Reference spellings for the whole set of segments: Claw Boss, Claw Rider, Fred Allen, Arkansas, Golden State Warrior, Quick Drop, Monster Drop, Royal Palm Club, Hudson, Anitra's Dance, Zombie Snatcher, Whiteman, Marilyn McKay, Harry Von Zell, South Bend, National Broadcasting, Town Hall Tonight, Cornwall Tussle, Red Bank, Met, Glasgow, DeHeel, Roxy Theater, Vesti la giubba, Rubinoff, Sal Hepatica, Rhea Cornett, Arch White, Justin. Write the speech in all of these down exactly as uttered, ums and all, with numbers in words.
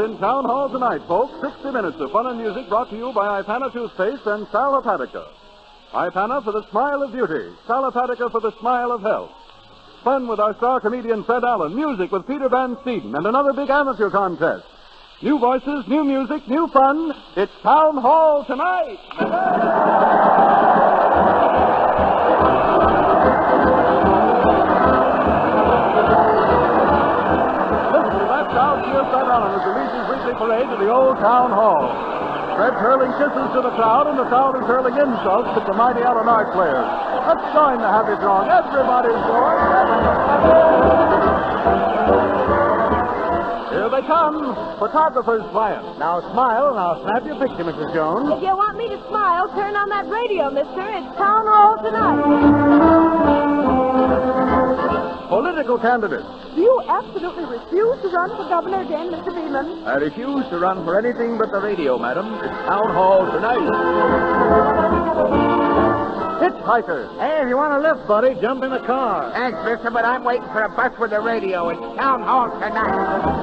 involved in Town Hall Tonight, folks. sixty minutes of fun and music brought to you by Ipana Toothpaste and Salapatica. Ipana for the smile of beauty. Salapatica for the smile of health. Fun with our star comedian Fred Allen. Music with Peter Van Steeden. And another big amateur contest. New voices, new music, new fun. It's Town Hall Tonight. As he leads his weekly parade to the old town hall. Fred hurling kisses to the crowd, and the crowd is hurling insults at the Mighty Allen Art Players. Let's join the happy throng. Everybody's going. Here they come. Photographer's client. Now smile, and I'll snap your picture, Missus Jones. If you want me to smile, turn on that radio, mister. It's Town Hall Tonight. Political candidates. Do you absolutely refuse to run for governor again, Mister Beeman? I refuse to run for anything but the radio, madam. It's Town Hall Tonight. Hitchhikers. Hey, if you want to lift, buddy, jump in the car. Thanks, mister, but I'm waiting for a bus with the radio. It's Town Hall Tonight.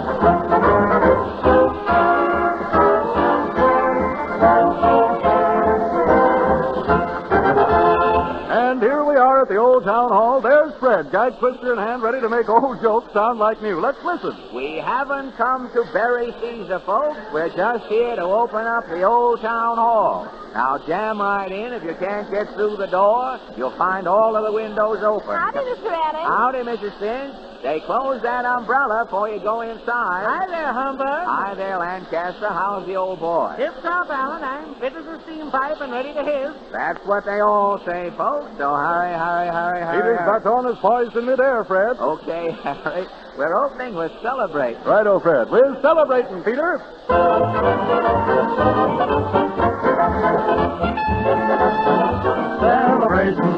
And here we are at the old Town Hall. There. Fred, guide twister in hand, ready to make old jokes sound like new. Let's listen. We haven't come to bury Caesar, folks. We're just here to open up the old town hall. Now, jam right in. If you can't get through the door, you'll find all of the windows open. Howdy, Mister Allen. Howdy, Missus Finch. They close that umbrella before you go inside. Hi there, Humbug. Hi there, Lancaster. How's the old boy? Tip top, Allen. I'm fit as a steam pipe and ready to hiss. That's what they all say, folks. So hurry, hurry, hurry, hurry. Peter's baton is poised in midair, Fred. Okay, Harry. We're opening with Celebrate. Righto, Fred. We're celebrating, Peter. Celebration.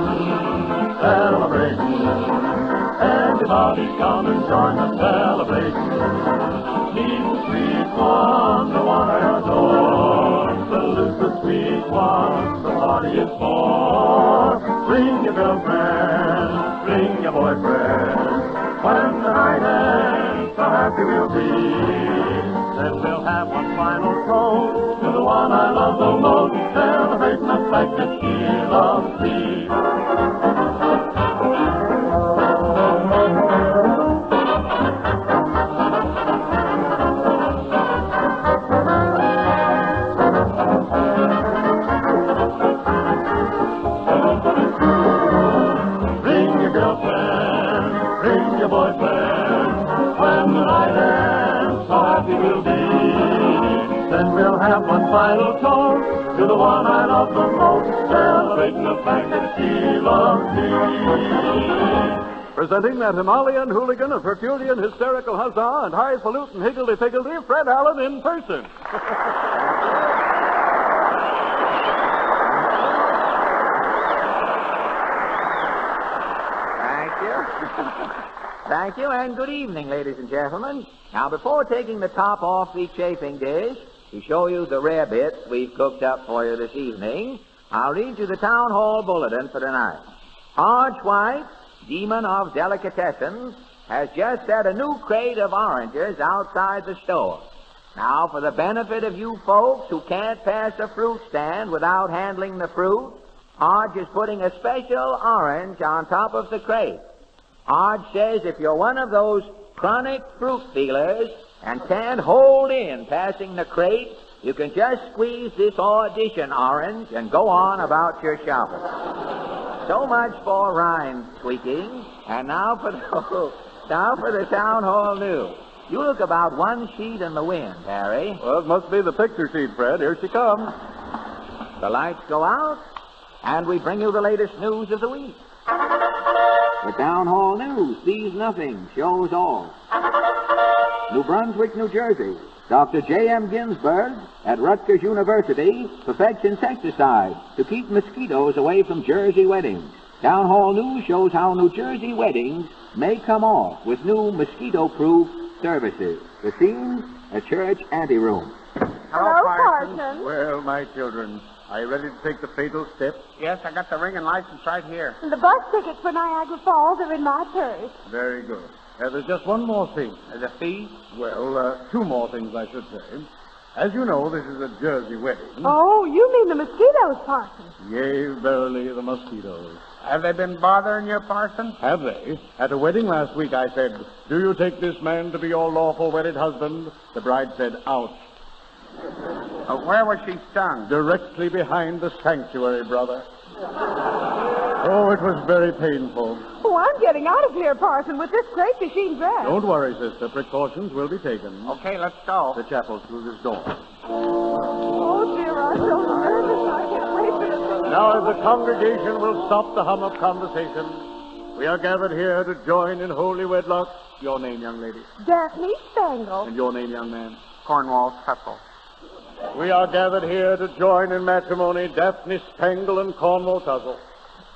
Celebration. Everybody come and join the celebration. Leave sweet one, the one I adore. Salute the sweet one, the body is born. Bring your girlfriend, bring your boyfriend. When the night ends, so happy we'll be. Then we'll have one final toast to the one I love the most. Celebrate the fact that she loves me. Final toast to the one I love the most, celebrating the fact that she loves me. Presenting that Himalayan hooligan of Herculean hysterical huzzah and highfalutin higgledy-piggledy, Fred Allen in person. Thank you. Thank you, and good evening, ladies and gentlemen. Now, before taking the top off the chafing dish, to show you the rare bits we've cooked up for you this evening, I'll read you the Town Hall Bulletin for tonight. Arch White, demon of delicatessens, has just set a new crate of oranges outside the store. Now, for the benefit of you folks who can't pass a fruit stand without handling the fruit, Arch is putting a special orange on top of the crate. Arch says if you're one of those chronic fruit dealers and can't hold in passing the crate, you can just squeeze this audition orange and go on about your shopping. So much for rhyme tweaking. And now for the, now for the Town Hall News. You look about one sheet in the wind, Harry. Well, it must be the picture sheet, Fred. Here she comes. The lights go out, and we bring you the latest news of the week. The Town Hall News sees nothing, shows all. New Brunswick, New Jersey. Doctor J M Ginsburg at Rutgers University perfects insecticide to keep mosquitoes away from Jersey weddings. Town Hall News shows how New Jersey weddings may come off with new mosquito-proof services. The scene, a church anteroom. Hello, Parson. Well, my children, are you ready to take the fatal step? Yes, I got the ring and license right here. The bus tickets for Niagara Falls are in my purse. Very good. Uh, there's just one more thing. Uh, the fee? Well, uh, two more things, I should say. As you know, this is a Jersey wedding. Oh, you mean the mosquitoes, Parson? Yea, verily, the mosquitoes. Have they been bothering you, Parson? Have they? At a wedding last week, I said, "Do you take this man to be your lawful wedded husband?" The bride said, "Ouch." Uh, where was she stung? Directly behind the sanctuary, brother. Oh, it was very painful. Oh, I'm getting out of here, Parson, with this great machine dress. Don't worry, sister. Precautions will be taken. Okay, let's go. The chapel's through this door. Oh, dear, I'm so nervous. I can't wait for this. Now, as the congregation will stop the hum of conversation, we are gathered here to join in holy wedlock. Your name, young lady? Daphne Spangle. And your name, young man? Cornwall Tussle. We are gathered here to join in matrimony, Daphne Spangle and Cornwall Tussle.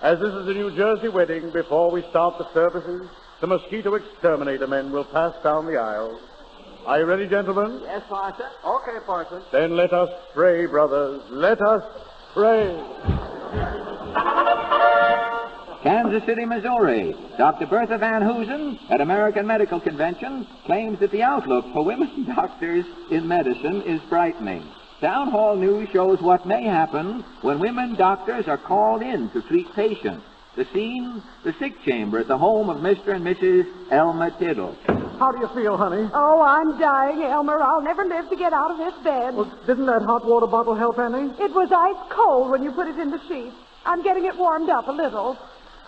As this is a New Jersey wedding, before we start the services, the mosquito exterminator men will pass down the aisle. Are you ready, gentlemen? Yes, Parson. Okay, Parson. Then let us pray, brothers. Let us pray. Kansas City, Missouri. Doctor Bertha Van Hoosen at American Medical Convention claims that the outlook for women doctors in medicine is frightening. Town Hall News shows what may happen when women doctors are called in to treat patients. The scene, the sick chamber at the home of Mister and Missus Elmer Tiddle. How do you feel, honey? Oh, I'm dying, Elmer. I'll never live to get out of this bed. Well, didn't that hot water bottle help any? It was ice cold when you put it in the sheets. I'm getting it warmed up a little.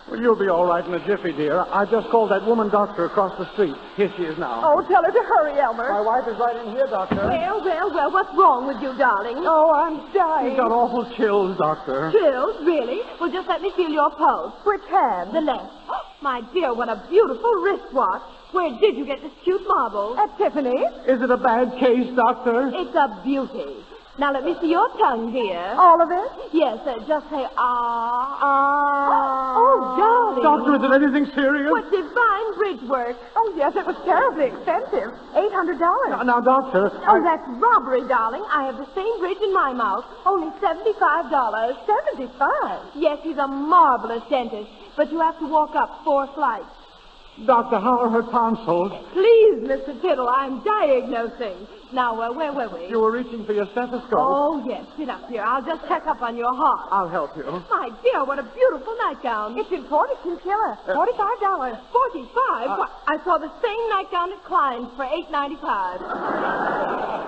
Well, you'll be all right in a jiffy, dear. I just called that woman doctor across the street. Here she is now. Oh, tell her to hurry, Elmer. My wife is right in here, Doctor. Well, well, well, what's wrong with you, darling? Oh, I'm dying. You got awful chills, Doctor. Chills? Really? Well, just let me feel your pulse. Which hand? The left. Oh, my dear, what a beautiful wristwatch. Where did you get this cute marble? At Tiffany's. Is it a bad case, Doctor? It's a beauty. Now, let me see your tongue, dear. All of it? Yes, uh, just say, ah, ah. Oh, darling. Doctor, is it anything serious? What divine bridge work. Oh, yes, it was terribly expensive. eight hundred dollars. Now, now Doctor. Oh, I... that's robbery, darling. I have the same bridge in my mouth. Only seventy-five dollars. seventy-five dollars? Yes, he's a marvelous dentist. But you have to walk up four flights. Doctor, how are her tonsils? Please, Mister Tiddle, I'm diagnosing. Now, uh, where were we? You were reaching for your stethoscope. Oh, yes. Sit up here. I'll just check up on your heart. I'll help you. My dear, what a beautiful nightgown. It's imported from Killer. Uh, forty-five dollars. forty-five dollars? Uh, I saw the same nightgown at Klein's for eight ninety-five.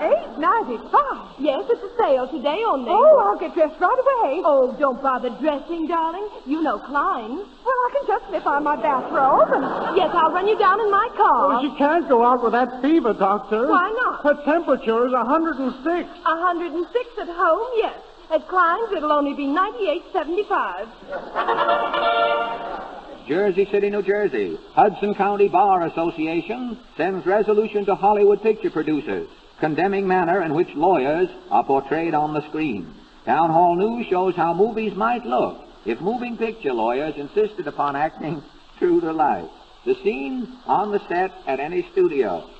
eight ninety-five? Yes, it's a sale today only. Oh, I'll get dressed right away. Oh, don't bother dressing, darling. You know Klein's. Well, I can just slip on my bathrobe and... Yes, I'll run you down in my car. Oh, she can't go out with that fever, Doctor. Why not? Her temperature is one hundred and six. one hundred and six at home, yes. At Klein's, it'll only be ninety-eight seventy-five. Jersey City, New Jersey. Hudson County Bar Association sends resolution to Hollywood picture producers, condemning manner in which lawyers are portrayed on the screen. Town Hall News shows how movies might look if moving picture lawyers insisted upon acting true to life. The scene on the set at any studio.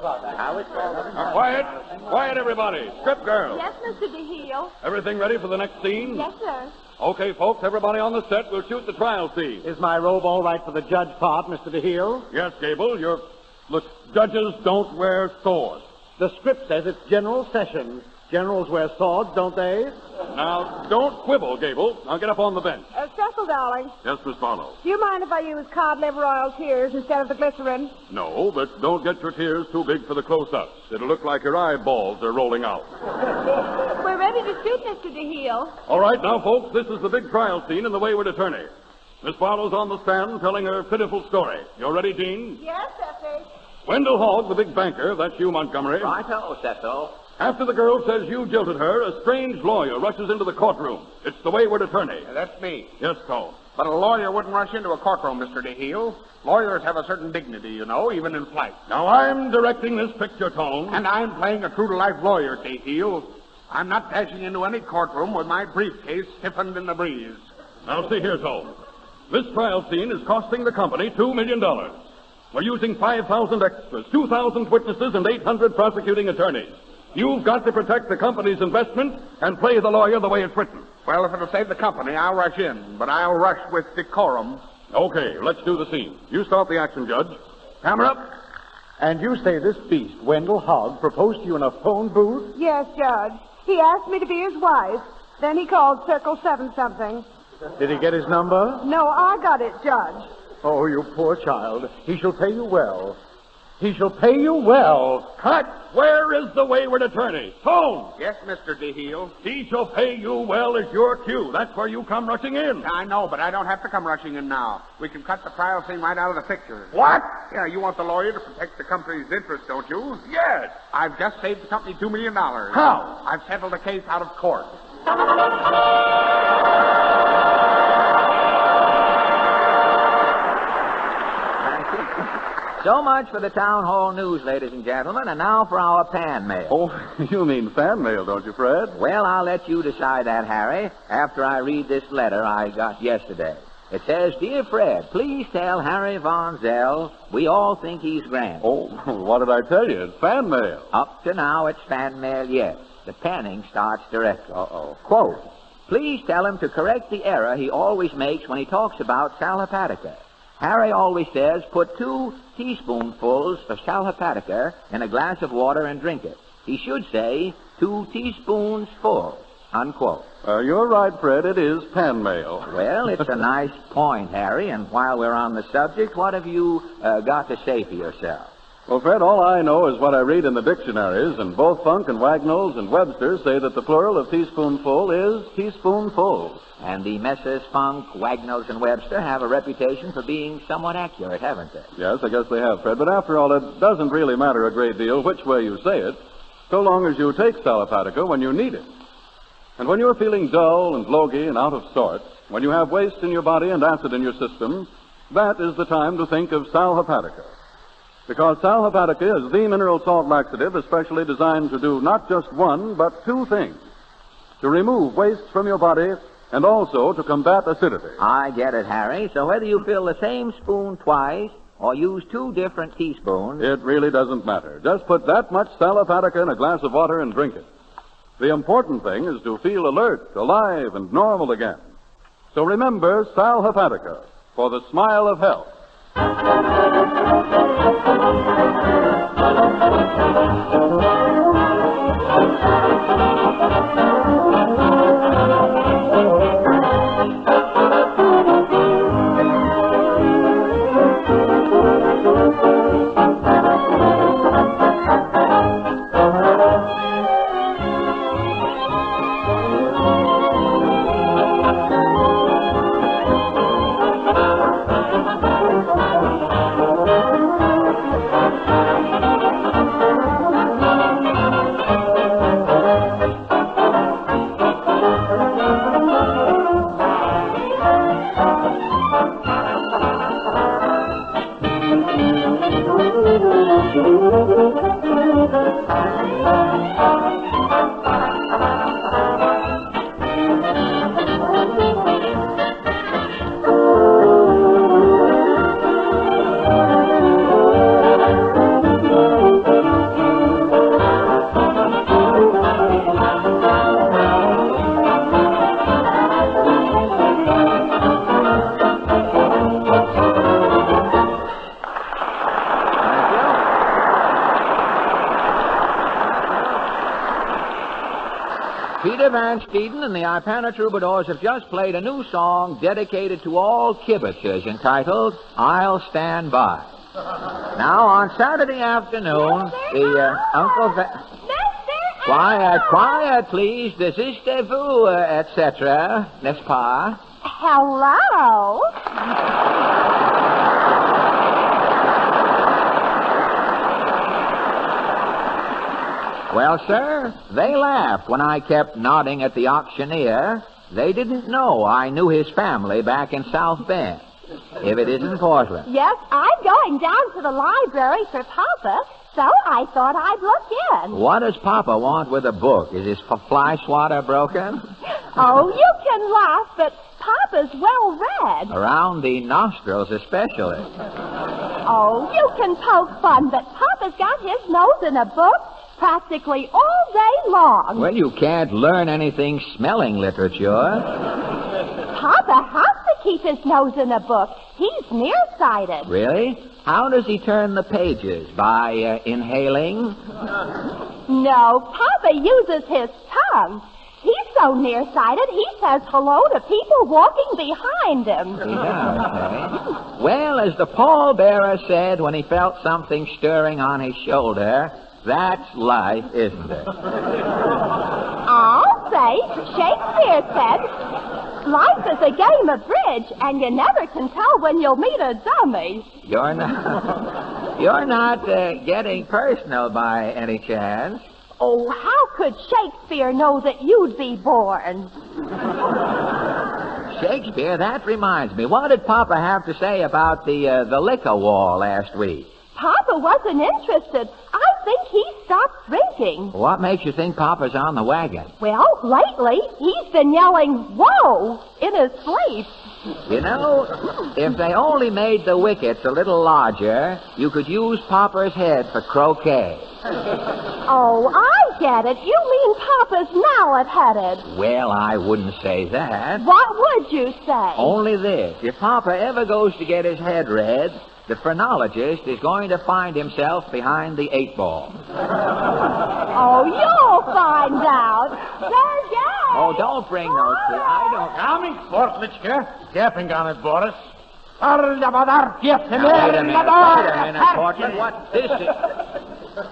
Now, quiet. Quiet, everybody. Strip girls. Yes, Mister DeHeel. Everything ready for the next scene? Yes, sir. Okay, folks, everybody on the set. We'll shoot the trial scene. Is my robe all right for the judge part, Mister DeHeel? Yes, Gable. You're... Look, judges don't wear swords. The script says it's general sessions. Generals wear swords, don't they? Now, don't quibble, Gable. Now get up on the bench. Uh, Cecil, darling. Yes, Miss Barlow. Do you mind if I use cod liver oil tears instead of the glycerin? No, but don't get your tears too big for the close-ups. It'll look like your eyeballs are rolling out. We're ready to shoot, Mister DeHeel. All right, now, folks, this is the big trial scene and the wayward attorney. Miss Barlow's on the stand telling her pitiful story. You ready, Dean? Yes, Cecil. Wendell Hogg, the big banker. That's you, Montgomery. Righto, Cecil. After the girl says you jilted her, a strange lawyer rushes into the courtroom. It's the wayward attorney. Yeah, that's me. Yes, Cole. But a lawyer wouldn't rush into a courtroom, Mister DeHeel. Lawyers have a certain dignity, you know, even in flight. Now, I'm directing this picture, Tone. And I'm playing a true-to-life lawyer, DeHeel. I'm not dashing into any courtroom with my briefcase stiffened in the breeze. Now, see here, Tone. This trial scene is costing the company two million dollars. We're using five thousand extras, two thousand witnesses, and eight hundred prosecuting attorneys. You've got to protect the company's investment and play the lawyer the way it's written. Well, if it'll save the company, I'll rush in, but I'll rush with decorum. Okay, let's do the scene. You start the action, Judge. Hammer up. And you say this beast, Wendell Hogg, proposed to you in a phone booth? Yes, Judge. He asked me to be his wife. Then he called Circle seven something. Did he get his number? No, I got it, Judge. Oh, you poor child. He shall pay you well. He shall pay you well. Cut! Where is the wayward attorney? Home! Yes, Mister DeHeel. He shall pay you well is your cue. That's where you come rushing in. I know, but I don't have to come rushing in now. We can cut the trial scene right out of the picture. What? Yeah, you want the lawyer to protect the company's interest, don't you? Yes. I've just saved the company two million dollars. How? I've settled the case out of court. So much for the Town Hall News, ladies and gentlemen, and now for our fan mail. Oh, you mean fan mail, don't you, Fred? Well, I'll let you decide that, Harry, after I read this letter I got yesterday. It says, Dear Fred, please tell Harry Von Zell we all think he's grand. Oh, what did I tell you? It's fan mail. Up to now, it's fan mail, yes. The panning starts directly. Uh-oh. Quote, please tell him to correct the error he always makes when he talks about Salapatica. Harry always says, put two teaspoonfuls of Sal Hepatica in a glass of water and drink it. He should say, two teaspoons full, unquote. Uh, you're right, Fred. It is pan mail. Well, it's a nice point, Harry. And while we're on the subject, what have you uh, got to say for yourself? Well, Fred, all I know is what I read in the dictionaries, and both Funk and Wagnalls and Webster say that the plural of teaspoonful is teaspoonfuls. And the Messrs. Funk, Wagnalls, and Webster have a reputation for being somewhat accurate, haven't they? Yes, I guess they have, Fred. But after all, it doesn't really matter a great deal which way you say it, so long as you take Salapatica when you need it. And when you're feeling dull and logy and out of sorts, when you have waste in your body and acid in your system, that is the time to think of Sal Hepatica. Because Sal Hepatica is the mineral salt laxative especially designed to do not just one, but two things. To remove waste from your body and also to combat acidity. I get it, Harry. So whether you fill the same spoon twice or use two different teaspoons... It really doesn't matter. Just put that much Sal Hepatica in a glass of water and drink it. The important thing is to feel alert, alive, and normal again. So remember Sal Hepatica for the smile of health. Peter Van Steeden and the Ipana Troubadours have just played a new song dedicated to all kibitzers entitled, I'll Stand By. Now, on Saturday afternoon, the uh, Uncle... Va- quiet, quiet, please. Desistez-vous, uh, et cetera. N'est-ce pas? Hello? Well, sir, they laughed when I kept nodding at the auctioneer. They didn't know I knew his family back in South Bend, if it isn't Portland. Yes, I'm going down to the library for Papa, so I thought I'd look in. What does Papa want with a book? Is his fly swatter broken? Oh, you can laugh, but Papa's well-read. Around the nostrils especially. Oh, you can poke fun, but Papa's got his nose in a book practically all day long. Well, you can't learn anything smelling literature. Papa has to keep his nose in a book. He's he's nearsighted. Really? How does he turn the pages? By uh, inhaling? No, Papa uses his tongue. He's so nearsighted, he says hello to people walking behind him. He does, eh? Well, as the pallbearer said when he felt something stirring on his shoulder, that's life, isn't it? I'll say Shakespeare said, life is a game of bridge, and you never can tell when you'll meet a dummy. You're not, you're not uh, getting personal by any chance. Oh, how could Shakespeare know that you'd be born? Shakespeare, that reminds me. What did Papa have to say about the uh, the liquor war last week? Papa wasn't interested. I think he stopped drinking. What makes you think Papa's on the wagon? Well, lately, he's been yelling, whoa, in his sleep. You know, if they only made the wickets a little larger, you could use Papa's head for croquet. Oh, I get it. You mean Papa's mallet-headed. Well, I wouldn't say that. What would you say? Only this. If Papa ever goes to get his head read, the phrenologist is going to find himself behind the eight ball. Oh, you'll find out. Sergei! Oh, don't bring those two. I don't... Coming, Portlichka. Stepping on it, Boris. Now, wait a minute. Wait a minute, Portland. What? This is...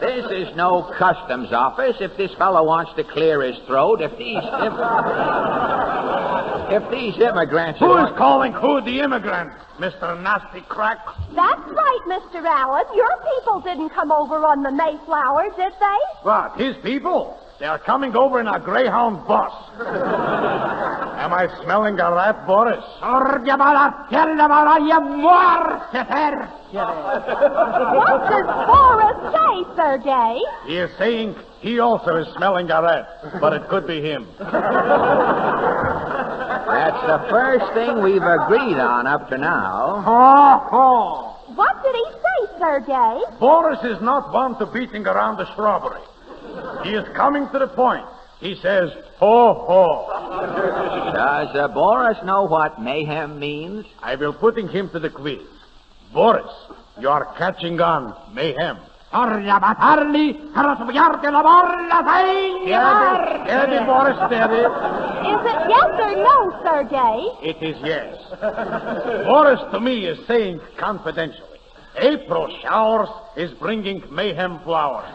This is no customs office. If this fellow wants to clear his throat, if these... If... If these immigrants... Who is calling who the immigrant, Mister Nasty Crack? That's right, Mister Allen. Your people didn't come over on the Mayflower, did they? What, his people? They are coming over in a Greyhound bus. Am I smelling a rat, Boris? What does Boris say, Sergei? He is saying he also is smelling a rat, but it could be him. That's the first thing we've agreed on up to now. Ha, ha. What did he say, Sergei? Boris is not one to beating around the shrubbery. He is coming to the point. He says, ho, ho. Does uh, Boris know what mayhem means? I will put him to the quiz. Boris, you are catching on mayhem. Steady, steady, Boris, steady. Is it yes or no, Sergei? It is yes. Boris, to me, is saying confidentially, April showers is bringing mayhem flowers.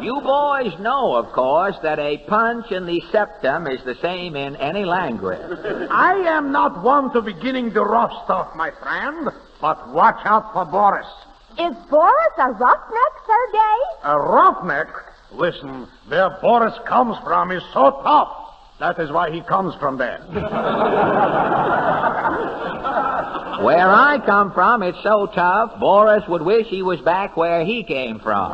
You boys know, of course, that a punch in the septum is the same in any language. I am not one to beginning the rough stuff, my friend, but watch out for Boris. Is Boris a roughneck, Sergei? A roughneck? Listen, where Boris comes from is so tough. That is why he comes from there. Where I come from, it's so tough, Boris would wish he was back where he came from.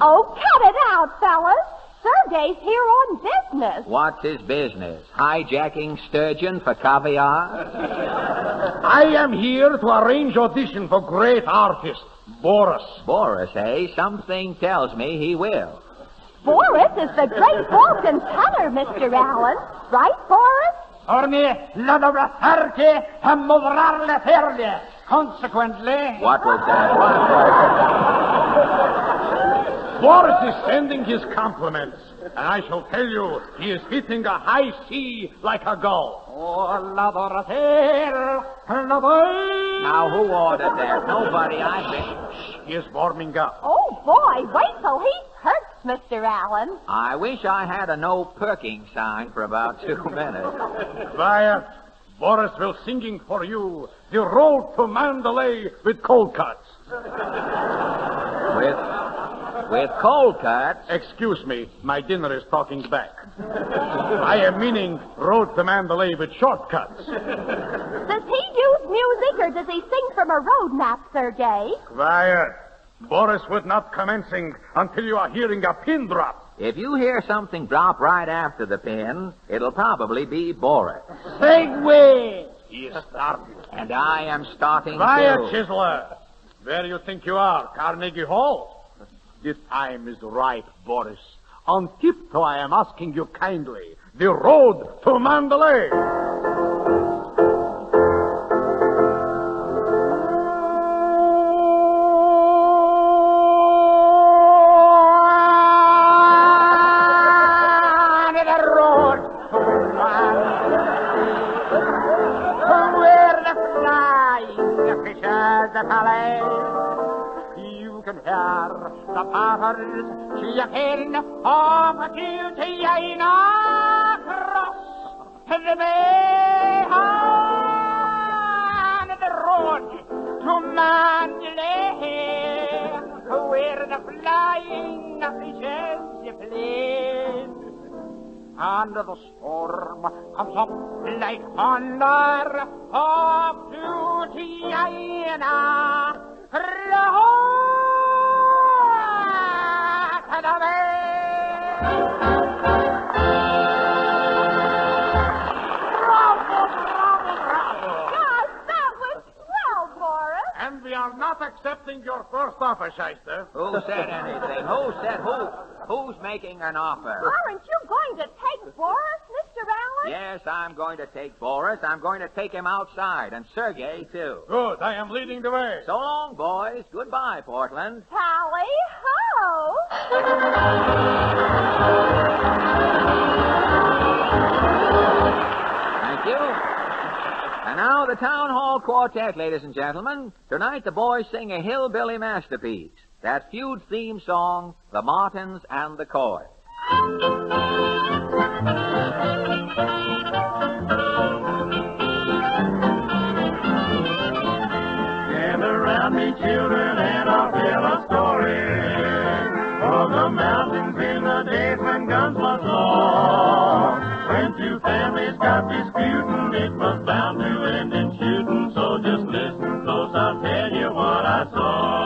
Oh, cut it out, fellas. Sergei's here on business. What's his business? Hijacking sturgeon for caviar? I am here to arrange audition for great artist, Boris. Boris, eh? Something tells me he will. Boris is the great Balkan tenor, Mister Allen. Right, Boris? Consequently... What was that? Boris is sending his compliments, and I shall tell you he is hitting a high C like a gull. Now, who ordered that? Nobody, I think. He is warming up. Oh, boy, wait till he hurts. Mister Allen. I wish I had a no perking sign for about two minutes. Quiet. Boris will singing for you the road to Mandalay with cold cuts. With, with cold cuts? Excuse me, my dinner is talking back. I am meaning road to Mandalay with shortcuts. Does he use music or does he sing from a road map, Sergei? Quiet. Boris would not commencing until you are hearing a pin drop. If you hear something drop right after the pin, it'll probably be Boris. Segway! He is starting. And I am starting. Quiet, Chiseler. Where do you think you are? Carnegie Hall? The time is ripe, Boris. On tiptoe, I am asking you kindly. The road to Mandalay. the Palais. You can hear the patters chicken of duty and across the bay and the road to Mandalay, where the flying fishes play. And the storm comes up like thunder of duty and gosh, that was swell, Boris. And we are not accepting your first offer, Shyster. Who said anything? Who said who? Who's making an offer? Aren't you going to take Boris, Mister Allen? Yes, I'm going to take Boris. I'm going to take him outside, and Sergei, too. Good. I am leading the way. So long, boys. Goodbye, Portland. Tally-ho! Thank you. And now the Town Hall Quartet, ladies and gentlemen. Tonight the boys sing a hillbilly masterpiece. That feud theme song, The Martins and the Coy. Gather round me, children, and I'll tell a story of the mountains in the days when guns was law. When two families got disputing, it was bound to end in shooting. So just listen close, I'll tell you what I saw.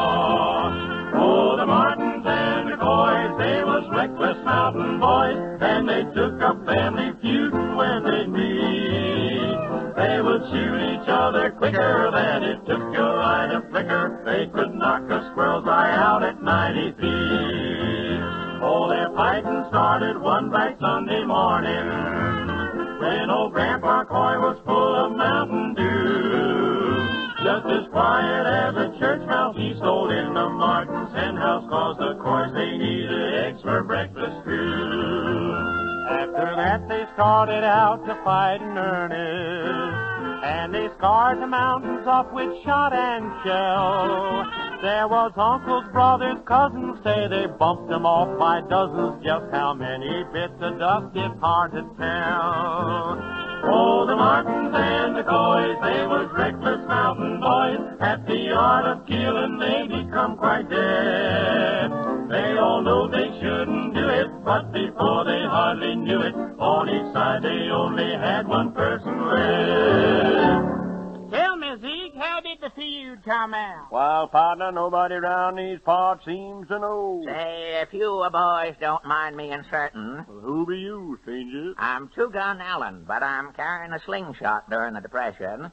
Reckless mountain boys, and they took up family feud when they'd meet. They would shoot each other quicker than it took a light to flicker. They could knock a squirrel's eye out at ninety feet. Oh, their fighting started one bright Sunday morning when old Grandpa Coy was full of Mountain Dew. Just as quiet as a church mouse, he sold in the Martin's hen house, cause the Coys they needed for breakfast too. After that they started out to fight in earnest, and they scarred the mountains off with shot and shell. There was uncles, brothers, cousins, say they bumped them off by dozens. Just how many bit the dust, it's hard to tell. Oh, the Martins and the Coys, they was reckless mountain boys. At the art of killing, they become quite dead. They all know they shouldn't do it, but before they hardly knew it, on each side they only had one person left. Tell me, Zeke, how did the feud come out? Well, partner, nobody round these parts seems to know. Say, if you boys don't mind me inserting... Who be you, stranger? I'm Two Gun Allen, but I'm carrying a slingshot during the Depression.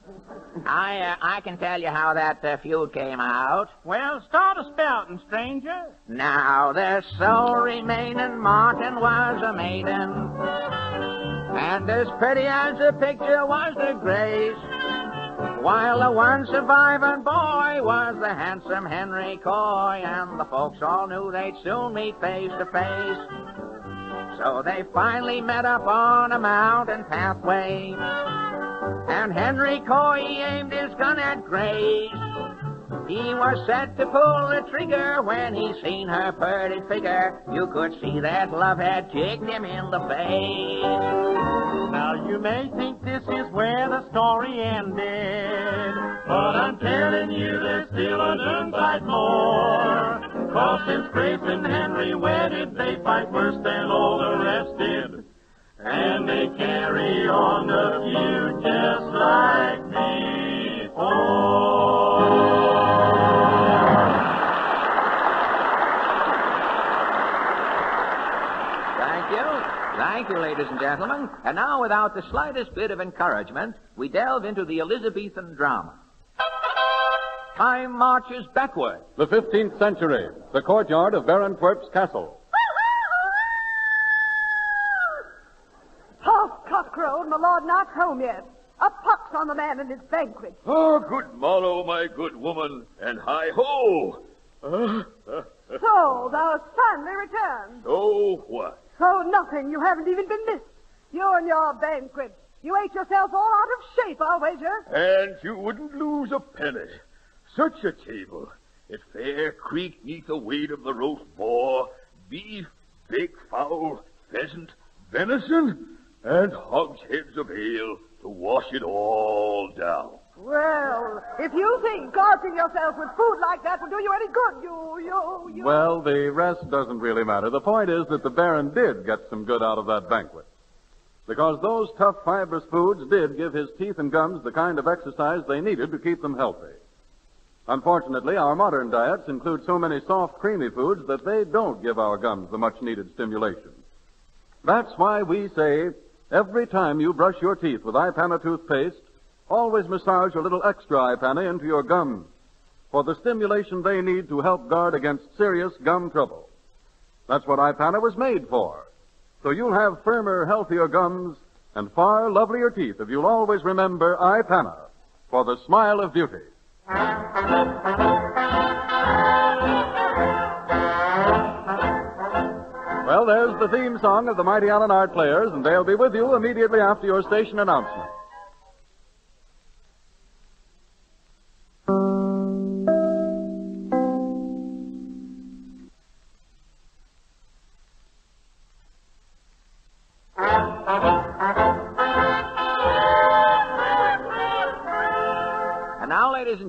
I uh, I can tell you how that uh, feud came out. Well, start a spouting, stranger. Now, the sole remaining Martin was a maiden, and as pretty as the picture was the grace, while the one surviving boy was the handsome Henry Coy, and the folks all knew they'd soon meet face to face. So they finally met up on a mountain pathway, and Henry Coy aimed his gun at Grace. He was set to pull the trigger when he seen her pretty figure. You could see that love had kicked him in the face. Now you may think this is where the story ended, but I'm telling you there's still an unfight more. Cause since Grace and Henry wedded, they fight worse than all the rest did. And they carry on the feud just like before. Thank you. Thank you, ladies and gentlemen. And now, without the slightest bit of encouragement, we delve into the Elizabethan drama. Time marches backward. The fifteenth century, the courtyard of Baron Twerp's castle. Half cockcrow, and my lord not home yet. A pox on the man and his banquet. Oh, good morrow, my good woman, and hi ho! So thou finally returned. So what? So nothing. You haven't even been missed. You and your banquet. You ate yourself all out of shape, I'll wager. And you wouldn't lose a penny. such a table! It fair creaked neath the weight of the roast boar, beef, baked fowl, pheasant, venison, and hogsheads of ale to wash it all down. Well, if you think gorging yourself with food like that will do you any good, you, you, you... Well, the rest doesn't really matter. The point is that the Baron did get some good out of that banquet. Because those tough, fibrous foods did give his teeth and gums the kind of exercise they needed to keep them healthy. Unfortunately, our modern diets include so many soft, creamy foods that they don't give our gums the much-needed stimulation. That's why we say, every time you brush your teeth with Ipana toothpaste, always massage a little extra Ipana into your gums for the stimulation they need to help guard against serious gum trouble. That's what Ipana was made for. So you'll have firmer, healthier gums and far lovelier teeth if you'll always remember Ipana for the smile of beauty. Well, there's the theme song of the Mighty Allen Art Players, and they'll be with you immediately after your station announcement.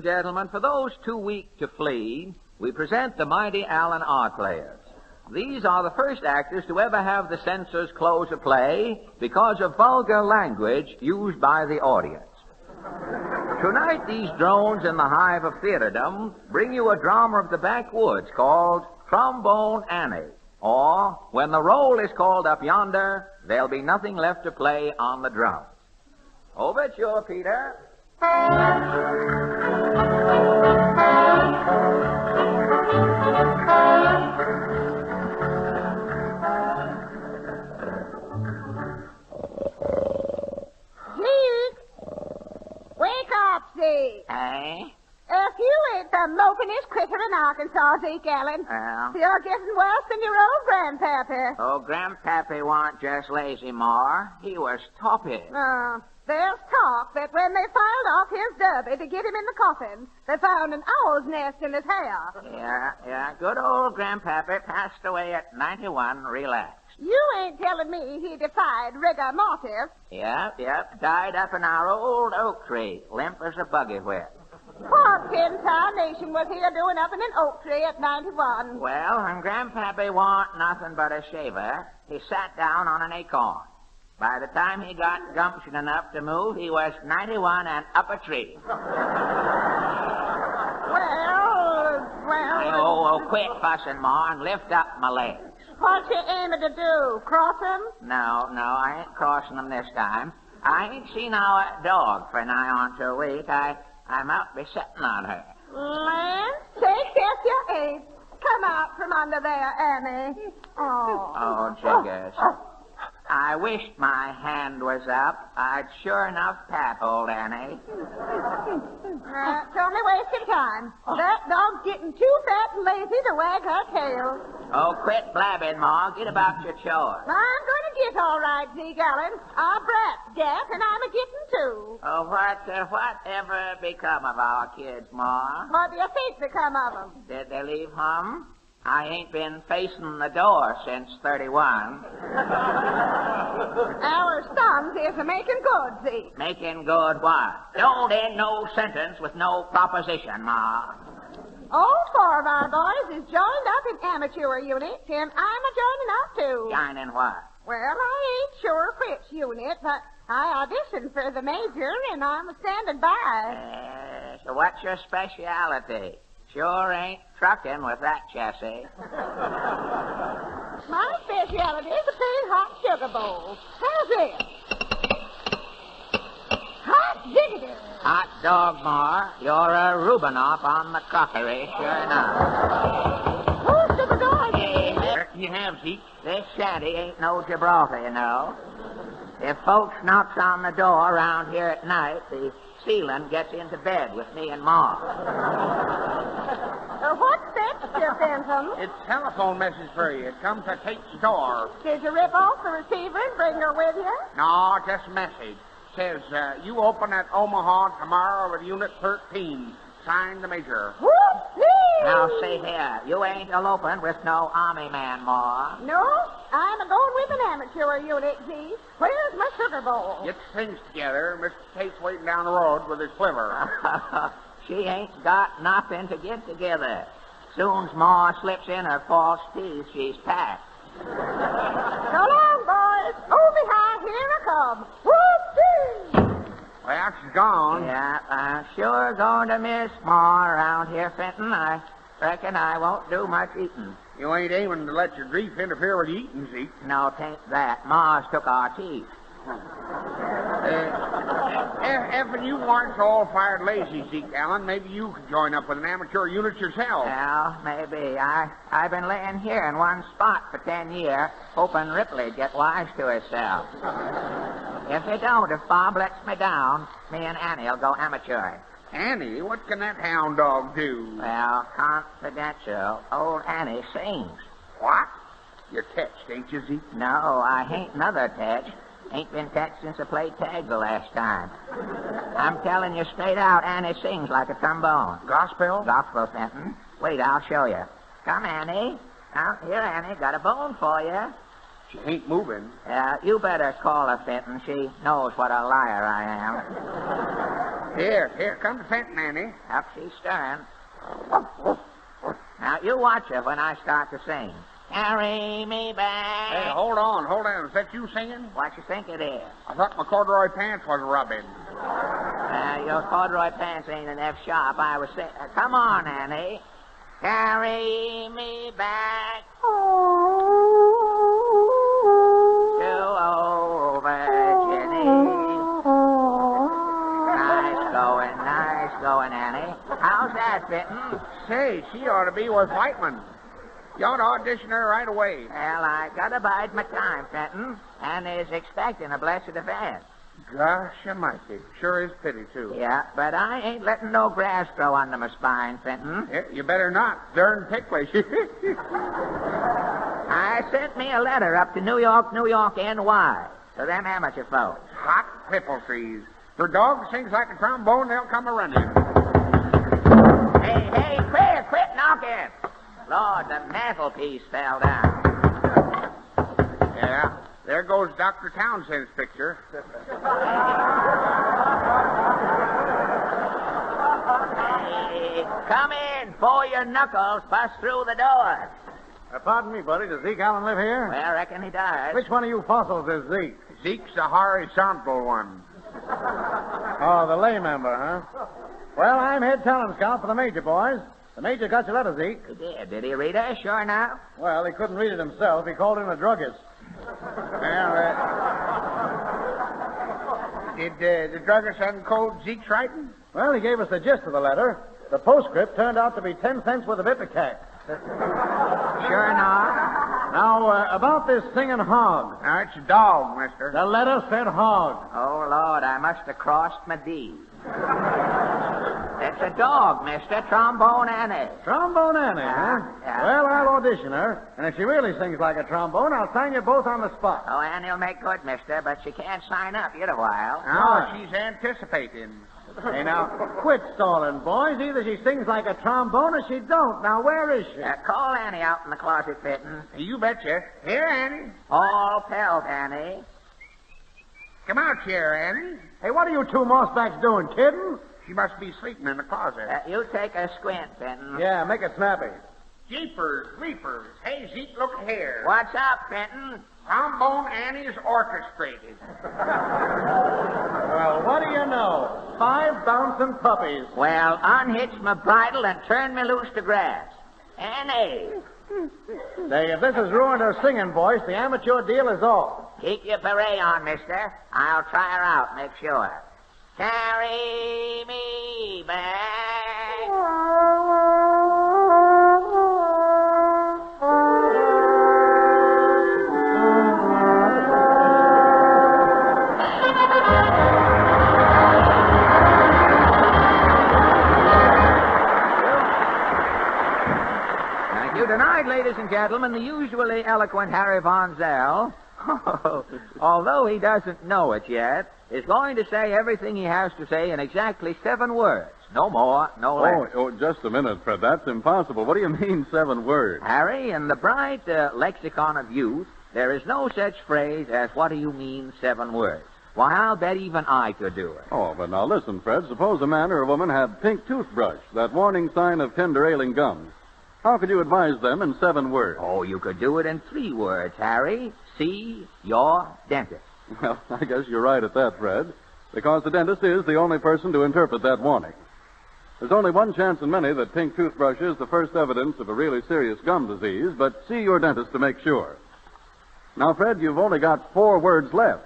Gentlemen, for those too weak to flee, we present the Mighty Allen Art Players. These are the first actors to ever have the censors close a play because of vulgar language used by the audience. Tonight, these drones in the hive of theaterdom bring you a drama of the backwoods called Trombone Annie, or when the roll is called up yonder, there'll be nothing left to play on the drums. Overture, Peter. Eh? If you ain't the mopinest critter in Arkansas, Zeke Allen, well, you're getting worse than your old grandpappy. Oh, grandpappy wasn't just lazy, Ma. He was toppy. Oh, there's talk that when they filed off his derby to get him in the coffin, they found an owl's nest in his hair. Yeah, yeah. Good old grandpappy passed away at ninety-one, relaxed. You ain't telling me he defied rigor mortis. Yep, yep. Died up in our old oak tree, limp as a buggy whip. What in tarnation was he doing up in an oak tree at ninety-one? Well, when Grandpappy warn't nothing but a shaver, he sat down on an acorn. By the time he got gumption enough to move, he was ninety-one and up a tree. Well, well... Hey, oh, oh, quit fussing, Ma, and lift up my leg. What you aiming to do? Cross him? No, no, I ain't crossing him this time. I ain't seen our dog for nigh on to a week. I, I might be sitting on her. Land sake, yes you ain't. Come out from under there, Annie. Oh. Oh, jiggers. Oh. I wished my hand was up. I'd sure enough pat old Annie. Uh, it's only wasting time. That dog's getting too fat and lazy to wag her tail. Oh, quit blabbing, Ma. Get about your chores. I'm going to get all right, Zeke Allen. Our brat's deaf, and I'm a-getting too. Oh, what, uh, whatever become of our kids, Ma? What do you think become of them? Did they leave home? I ain't been facing the door since thirty-one. Our sons is making good, Zeke. Making good what? Don't end no sentence with no proposition, Ma. All four of our boys is joined up in amateur units, and I'm a-joining up, too. Joining what? Well, I ain't sure which unit, but I auditioned for the major, and I'm standing by. Uh, so what's your speciality? Sure ain't trucking with that chassis. My specialty is a plain hot sugar bowl. How's this? Hot diggity. Hot dog, Ma. You're a Rubinoff on the crockery, sure enough. Who's to the dog? Here you have, Zeke. This shanty ain't no Gibraltar, you know. If folks knocks on the door around here at night, the ceiling gets into bed with me and Ma. Uh, what's that, Mister Bentham? It's a telephone message for you. It comes to Kate's door. Did you rip off the receiver and bring her with you? No, just a message. Says, uh, you open at Omaha tomorrow at Unit thirteen. signed the major. Now, see here, you ain't eloping with no army man, Ma. No, I'm a-going with an amateur unit, G. Where's my sugar bowl? Get things together. Miss Tate's waiting down the road with his sliver. She ain't got nothing to get together. Soon's Ma slips in her false teeth, she's packed. So long, boys. Over high, here I come. Whoop-dee! Well, she's gone. Yeah, I'm sure going to miss Ma around here, Fenton. I reckon I won't do much eating. You ain't aiming to let your grief interfere with eating, Zeke. No, tain't that. Ma's took our teeth. uh, if, if you weren't all fired lazy, Zeke Allen, maybe you could join up with an amateur unit yourself. Well, maybe. I, I've been laying here in one spot for ten years, hoping Ripley'd get wise to herself. If they don't, if Bob lets me down, me and Annie will go amateur. Annie? What can that hound dog do? Well, confidential. Old Annie sings. What? You're tetched, ain't you, Zeke? No, I ain't another tetch. Ain't been tetched since I played tag the last time. I'm telling you straight out, Annie sings like a trombone. Gospel? Gospel, Fenton. Wait, I'll show you. Come, Annie. Out here, Annie. Got a bone for you. She ain't moving. Uh, you better call her, Fenton. She knows what a liar I am. Here, here comes Fenton, Annie. Up she's stirring. Now, you watch her when I start to sing. Carry me back. Hey, hold on, hold on. Is that you singing? What you think it is? I thought my corduroy pants was rubbing. Uh, your corduroy pants ain't in F sharp. I was saying, uh, come on, Annie. Carry me back. Oh. To old Virginie. Nice going, nice going, Annie. How's that fitting? Say, she ought to be with Whiteman. You ought to audition her right away. Well, I gotta bide my time, Fenton. And is expecting a blessed event. Gosh almighty. Sure is pity, too. Yeah, but I ain't letting no grass grow under my spine, Fenton. Yeah, you better not. Darn ticklish. I sent me a letter up to New York, New York, N Y to them amateur folks. Hot cripple trees. If your dog sings like a trombone, they'll come a-running. Hey, hey, quit, quit knocking. Lord, the mantelpiece fell down. Yeah, there goes Doctor Townsend's picture. Hey, come in, bore your knuckles, bust through the door. Uh, pardon me, buddy, does Zeke Allen live here? Well, I reckon he does. Which one of you fossils is Zeke? Zeke's the horizontal one. Oh, the lay member, huh? Well, I'm head talent scout for the major boys. The major got your letter, Zeke. He did. Did he read it? Sure now. Well, he couldn't read it himself. He called in a druggist. Well, uh, did uh, the druggist uncode Zeke's writing? Well, he gave us the gist of the letter. The postscript turned out to be ten cents worth of ipecac. Sure enough. Now, uh, about this singing hog. Now, it's dog, mister. The letter said hog. Oh, Lord, I must have crossed my D's. It's a dog, mister. Trombone Annie. Trombone Annie, uh, huh? Yeah. Well, I'll audition her. And if she really sings like a trombone, I'll sign you both on the spot. Oh, Annie'll make good, mister, but she can't sign up yet a while. No, no. She's anticipating. Hey, now, quit stalling, boys. Either she sings like a trombone or she don't. Now, where is she? Uh, call Annie out in the closet, Fenton. You betcha. Here, Annie. All pelt, Annie. Come out here, Annie. Hey, what are you two mossbacks doing, kidding? She must be sleeping in the closet. Uh, you take a squint, Fenton. Yeah, make it snappy. Jeepers, creepers. Hey, Zeke, look here. What's up, Fenton? Trombone Annie's orchestrated. Well, what do you know? Five bouncing puppies. Well, unhitch my bridle and turn me loose to grass. Annie. Say, if this has ruined her singing voice, the amateur deal is off. Keep your beret on, mister. I'll try her out, make sure. Carry me back. Thank you. Tonight, ladies and gentlemen, the usually eloquent Harry Von Zell, although he doesn't know it yet, is going to say everything he has to say in exactly seven words. No more, no less. Oh, oh, just a minute, Fred. That's impossible. What do you mean, seven words? Harry, in the bright uh, lexicon of youth, there is no such phrase as, what do you mean, seven words? Why, I'll bet even I could do it. Oh, but now listen, Fred. Suppose a man or a woman had pink toothbrush, that warning sign of tender ailing gums. How could you advise them in seven words? Oh, you could do it in three words, Harry. See your dentist. Well, I guess you're right at that, Fred, because the dentist is the only person to interpret that warning. There's only one chance in many that pink toothbrush is the first evidence of a really serious gum disease, but see your dentist to make sure. Now, Fred, you've only got four words left.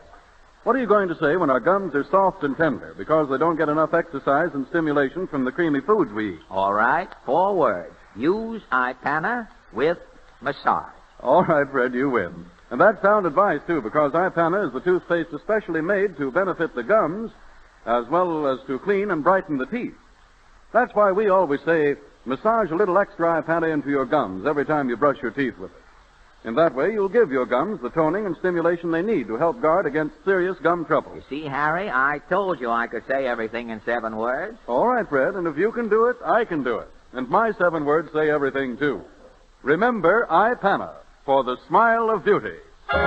What are you going to say when our gums are soft and tender because they don't get enough exercise and stimulation from the creamy foods we eat? All right, four words. Use Ipana with massage. All right, Fred, you win. And that's sound advice, too, because Ipana is the toothpaste especially made to benefit the gums as well as to clean and brighten the teeth. That's why we always say, massage a little extra Ipana into your gums every time you brush your teeth with it. In that way, you'll give your gums the toning and stimulation they need to help guard against serious gum trouble. You see, Harry, I told you I could say everything in seven words. All right, Fred, and if you can do it, I can do it. And my seven words say everything, too. Remember Ipana. For the smile of beauty. The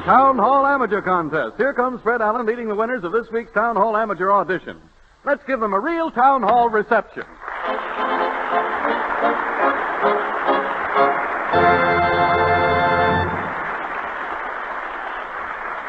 Town Hall Amateur Contest. Here comes Fred Allen leading the winners of this week's Town Hall Amateur Audition. Let's give them a real Town Hall reception.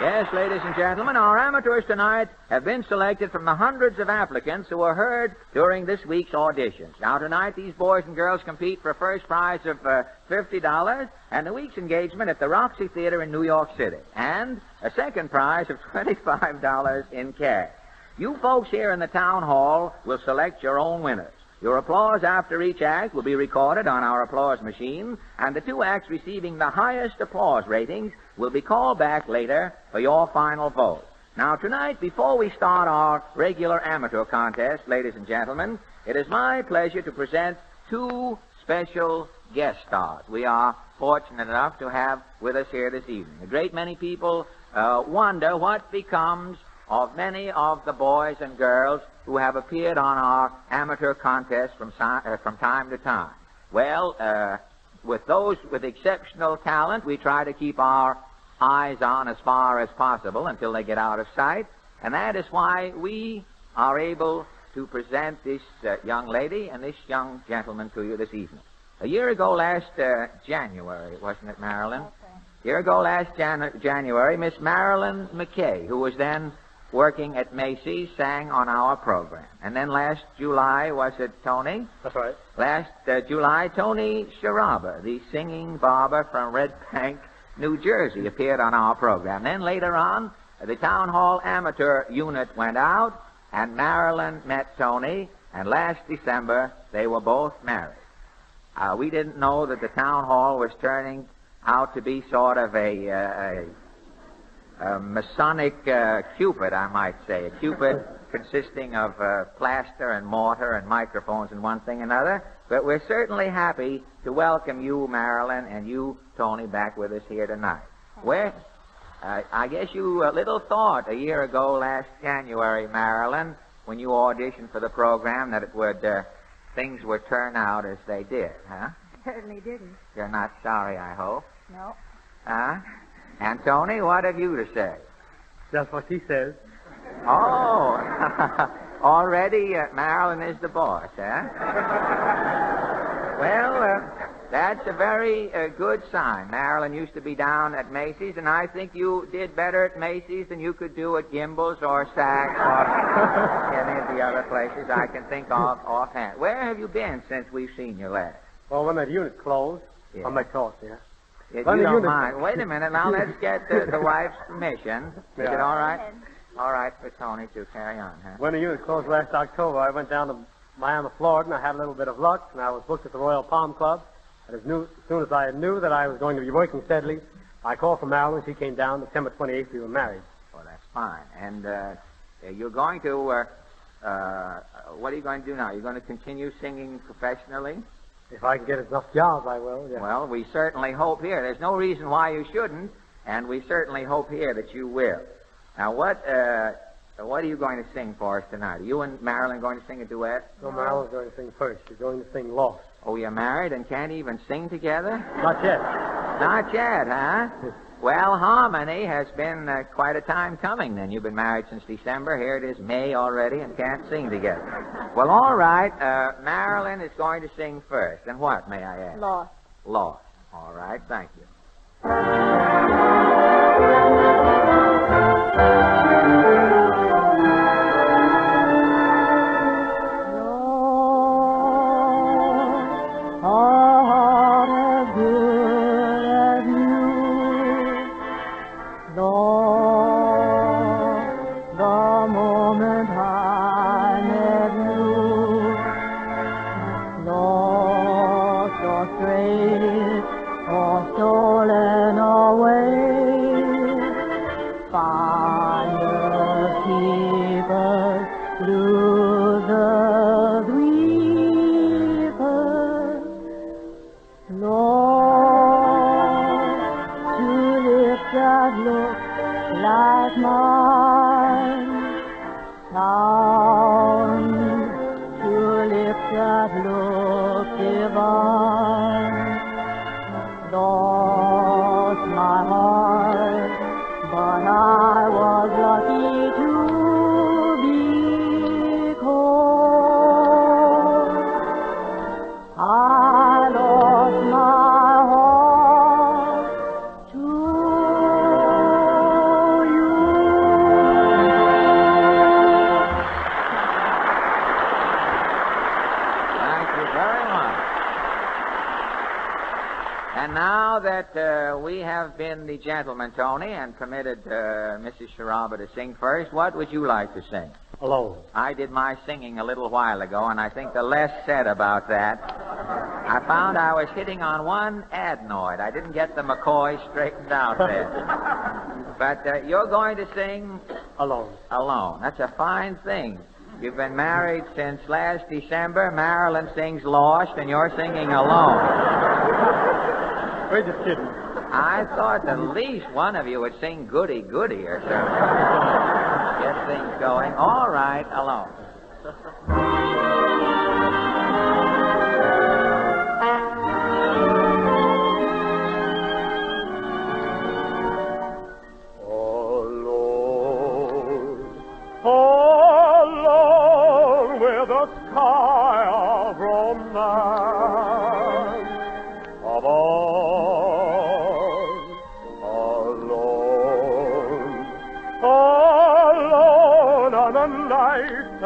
Yes, ladies and gentlemen, our amateurs tonight have been selected from the hundreds of applicants who were heard during this week's auditions. Now, tonight, these boys and girls compete for a first prize of uh, fifty dollars and a week's engagement at the Roxy Theater in New York City, and a second prize of twenty-five dollars in cash. You folks here in the Town Hall will select your own winners. Your applause after each act will be recorded on our applause machine, and the two acts receiving the highest applause ratings will be called back later for your final vote. Now, tonight, before we start our regular amateur contest, ladies and gentlemen, it is my pleasure to present two special guest stars we are fortunate enough to have with us here this evening. A great many people uh, wonder what becomes of many of the boys and girls who have appeared on our amateur contest from, si uh, from time to time. Well, uh, with those with exceptional talent, we try to keep our eyes on as far as possible until they get out of sight, and that is why we are able to present this uh, young lady and this young gentleman to you this evening. A year ago last uh, January, wasn't it, Marilyn? Okay. A year ago last Jan January, Miss Marilyn McKay, who was then working at Macy's, sang on our program. And then last July, was it Tony? That's right. Last uh, July, Tony Scharraber, the singing barber from Red Bank, New Jersey, appeared on our program. Then later on, the Town Hall Amateur unit went out, and Marilyn met Tony, and last December, they were both married. Uh, we didn't know that the Town Hall was turning out to be sort of a... Uh, a A Masonic uh, Cupid, I might say. A Cupid consisting of uh, plaster and mortar and microphones and one thing another. But we're certainly happy to welcome you, Marilyn, and you, Tony, back with us here tonight. Where, uh, I guess you a little thought a year ago last January, Marilyn, when you auditioned for the program, that it would uh, things would turn out as they did, huh? Certainly didn't. You're not sorry, I hope. No. Huh? And, Tony, what have you to say? Just what he says. Oh, already uh, Marilyn is the boss, huh? Well, uh, that's a very uh, good sign. Marilyn used to be down at Macy's, and I think you did better at Macy's than you could do at Gimbel's or Saks or any of the other places I can think of offhand. Where have you been since we've seen you last? Well, when that unit closed, yeah. On my course, yeah. If you don't mind. Wait a minute. Now let's get the, the wife's permission. Is yeah. it all right? All right for Tony to carry on, huh? When the unit closed last October, I went down to Miami, Florida, and I had a little bit of luck, and I was booked at the Royal Palm Club. And as, new, as soon as I knew that I was going to be working steadily, I called for Marilyn. She came down. December twenty-eighth, we were married. Well, that's fine. And uh, you're going to, uh, uh, what are you going to do now? You're going to continue singing professionally? If I can get enough jobs, I will, yes. Well, we certainly hope here. There's no reason why you shouldn't, and we certainly hope here that you will. Now, what uh, what are you going to sing for us tonight? Are you and Marilyn going to sing a duet? No, Marilyn's going to sing first. She's going to sing Lost. Oh, you're married and can't even sing together? Not yet. Not yet, huh? Well, harmony has been uh, quite a time coming, then. You've been married since December. Here it is May already and can't sing together. Well, all right. Uh, Marilyn is going to sing first. And what, may I ask? Lost. Lost. All right. Thank you. Gentleman, Tony, and permitted uh, Missus Scharraber to sing first. What would you like to sing? Alone. I did my singing a little while ago, and I think the less said about that. I found I was hitting on one adenoid. I didn't get the McCoy straightened out there. But uh, you're going to sing? Alone. Alone. That's a fine thing. You've been married since last December. Marilyn sings Lost, and you're singing Alone. We're just kidding. I thought at least one of you would sing Goody Goody or something. Get things going. All right, Alone. Alone, alone with the sky of romance above.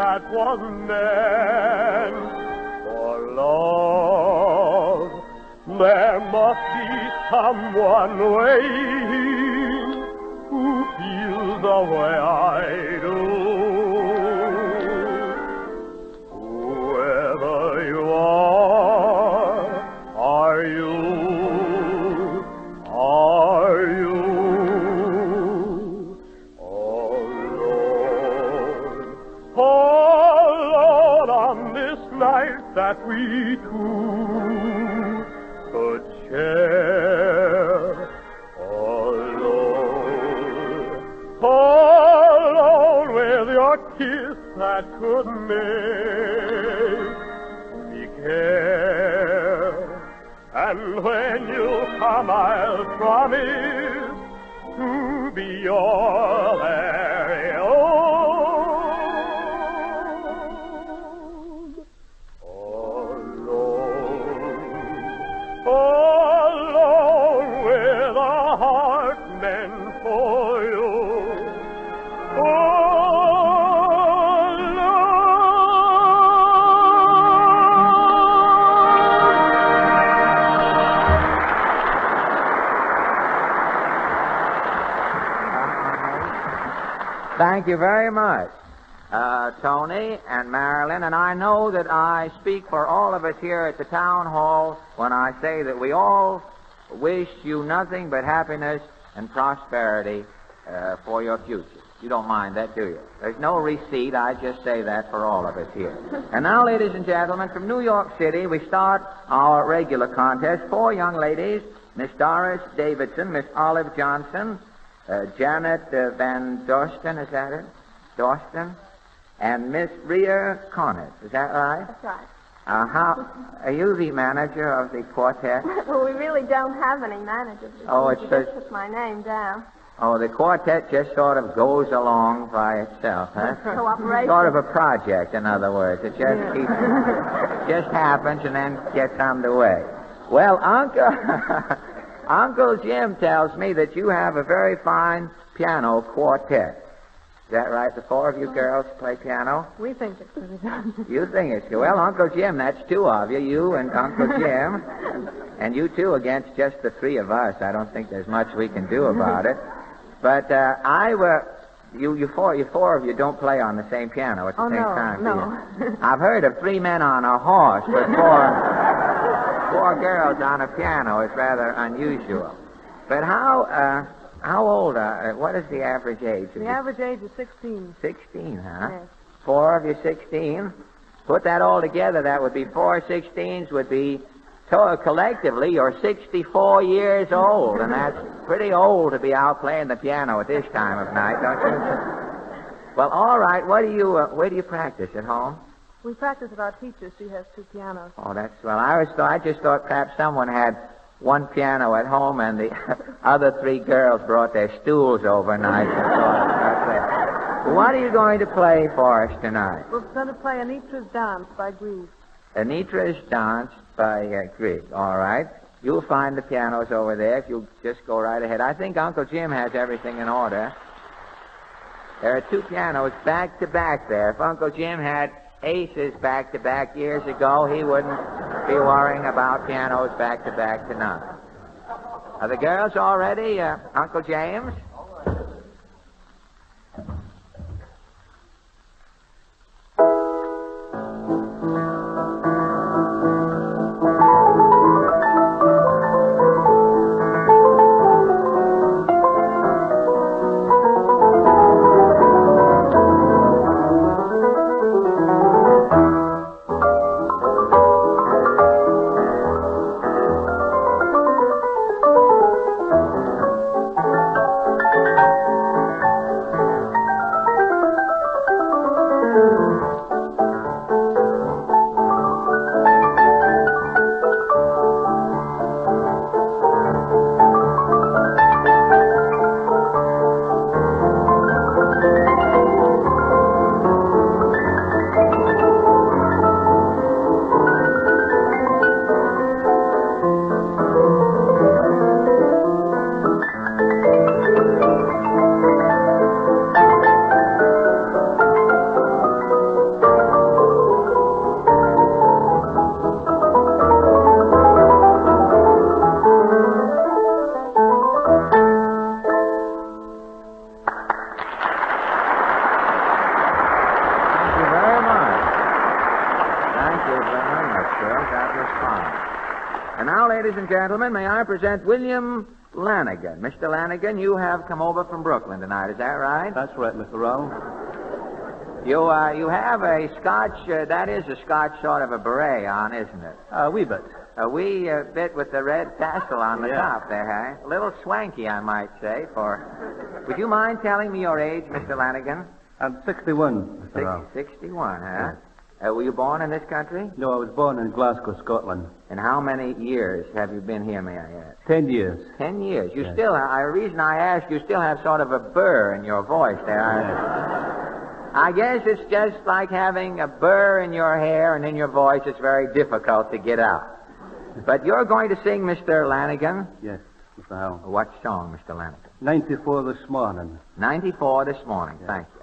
That was meant for love. There must be someone waiting who feels the way I do. Whoever you are, are you, are you alone? Oh, that we two could share alone, alone with your kiss that could make me care. And when you come, I'll promise to be your very own. Thank you very much, uh, Tony and Marilyn. And I know that I speak for all of us here at the Town Hall when I say that we all wish you nothing but happiness and prosperity uh, for your future. You don't mind that, do you? There's no receipt. I just say that for all of us here. And now, ladies and gentlemen, from New York City, we start our regular contest. Four young ladies, Miss Doris Davidson, Miss Olive Johnson, uh, Janet uh, Van Dorsten, is that it? Dorsten? And Miss Rhea Cornett, is that right? That's right. Uh, how, are you the manager of the quartet? Well, we really don't have any managers. Oh, it's just... You put my name down. Oh, the quartet just sort of goes along by itself, huh? Cooperation. Sort of a project, in other words. It just yeah. keeps, it just happens and then gets underway. Well, Uncle, Uncle Jim tells me that you have a very fine piano quartet. Is that right? The four of you girls play piano? We think it's pretty good. You think it's good. Well, Uncle Jim, that's two of you, you and Uncle Jim. And you two against just the three of us. I don't think there's much we can do about it. But uh, I were you, you four, you four of you don't play on the same piano at the oh, same no, time. No, no. I've heard of three men on a horse, but four, four girls on a piano is rather unusual. But how uh, how old are? What is the average age? The, the average age is sixteen. Sixteen, huh? Yes. Four of you, sixteen. Put that all together, that would be four sixteens. Would be. So collectively, you're sixty-four years old, and that's pretty old to be out playing the piano at this time of night, don't you? Well, all right. What do you? Uh, where do you practice at home? We practice with our teacher. She has two pianos. Oh, that's well. I was thought, I just thought perhaps someone had one piano at home, and the other three girls brought their stools overnight. And so what are you going to play for us tonight? We're going to play Anitra's Dance by Grieg. Anitra's Dance by uh, Grieg. All right. You'll find the pianos over there if you'll just go right ahead. I think Uncle Jim has everything in order. There are two pianos back to back there. If Uncle Jim had aces back to back years ago, he wouldn't be worrying about pianos back to back tonight. Are the girls all ready, uh, Uncle James? Gentlemen, may I present William Lanigan. Mister Lanigan, you have come over from Brooklyn tonight, is that right? That's right, Mister Rowe. You uh, you have a Scotch, uh, that is a Scotch sort of a beret on, isn't it? A wee bit. A wee uh, bit with the red tassel on the yeah. top there, huh? A little swanky, I might say, for... Would you mind telling me your age, Mister Lanigan? I'm sixty-one, Mister Rowe. sixty-one, huh? Yeah. Uh, were you born in this country? No, I was born in Glasgow, Scotland. And how many years have you been here, may I ask? Ten years. Ten years. You yes. still, I, the reason I ask, you still have sort of a burr in your voice there. Yes. I guess it's just like having a burr in your hair and in your voice. It's very difficult to get out. But you're going to sing, Mister Lanigan? Yes, Mister Allen. What song, Mister Lanigan? ninety-four This Morning. ninety-four This Morning. Yes. Thank you.